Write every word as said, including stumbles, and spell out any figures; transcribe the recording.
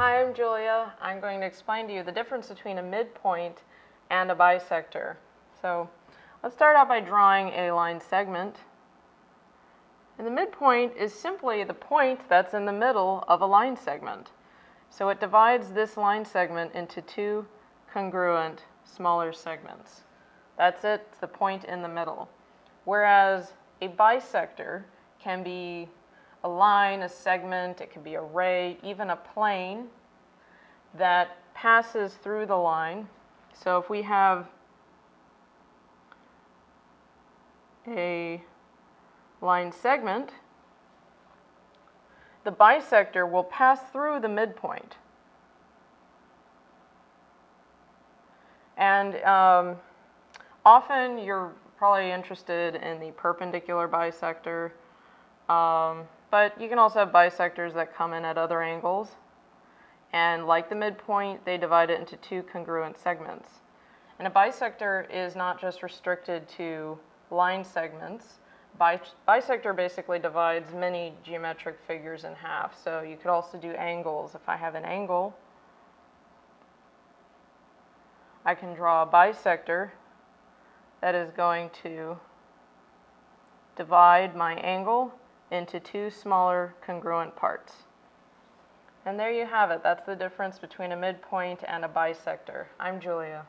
Hi, I'm Julia. I'm going to explain to you the difference between a midpoint and a bisector. So let's start out by drawing a line segment. And the midpoint is simply the point that's in the middle of a line segment. So it divides this line segment into two congruent smaller segments. That's it, it's the point in the middle. Whereas a bisector can be a line, a segment, it can be a ray, even a plane that passes through the line. So if we have a line segment, the bisector will pass through the midpoint. And um, often you're probably interested in the perpendicular bisector. Um, But you can also have bisectors that come in at other angles. And like the midpoint, they divide it into two congruent segments. And a bisector is not just restricted to line segments. Bisector basically divides many geometric figures in half. So you could also do angles. If I have an angle, I can draw a bisector that is going to divide my angle into two smaller congruent parts. And there you have it. That's the difference between a midpoint and a bisector. I'm Julia.